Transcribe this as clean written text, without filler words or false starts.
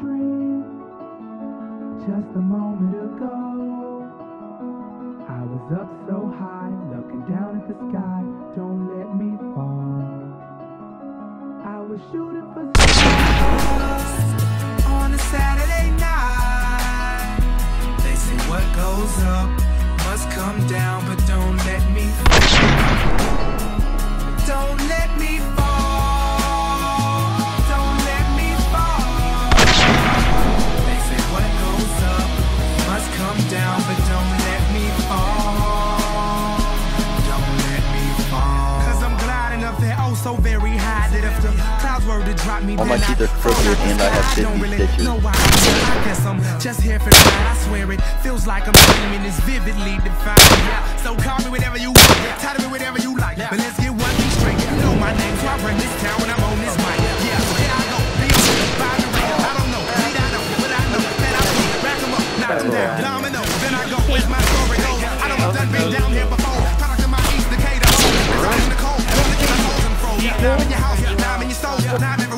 dream. Just a moment ago, I was up so high, looking down at the sky. Don't let me fall. I was shooting for stars on a Saturday night. They say what goes up must come down, but don't let me fall. Don't let me fall. So very high that if the clouds were to drop me, then either crooked and I have to really stitches. I guess I'm just here for that. I swear it feels like I'm dreaming. It's vividly defined. So call me whenever you want. Tell me whatever you like. But let's get one thing straight. You know my name, so I bring this town when I'm on this mic. Yeah, so here I go. By the way, I don't know. Lead I know what I know. Then I will rack them up, knock them down, domino. Then I go with my story goes. I don't have done been down here before. Product in my East Decatur. It's in the cold. Now I'm in your house, now I'm in your soul, now I'm in